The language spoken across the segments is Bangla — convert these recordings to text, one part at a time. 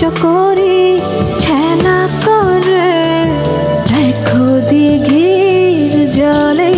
চকরি খেলা করে দেখো দিঘির জলে।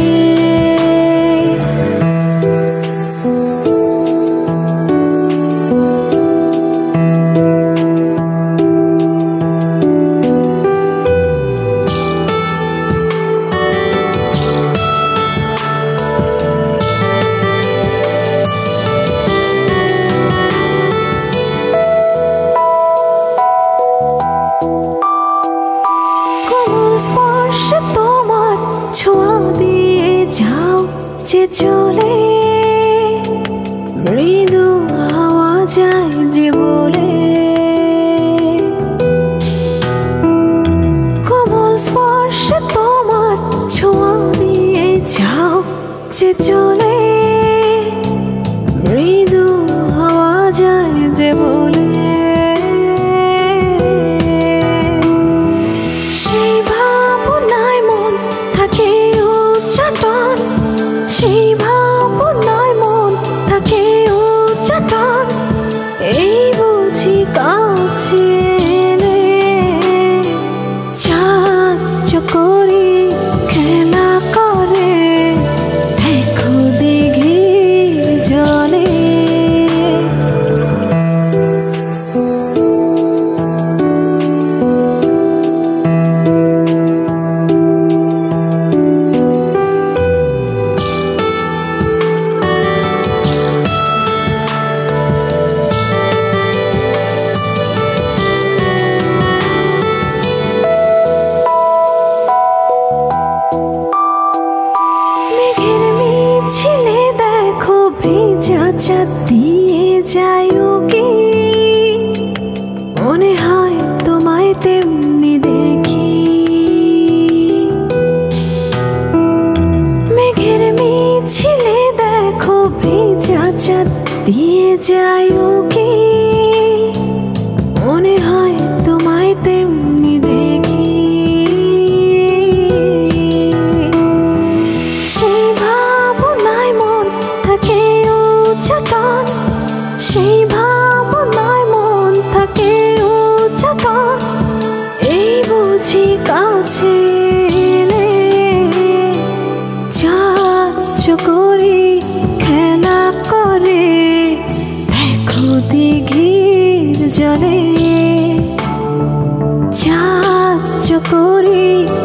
What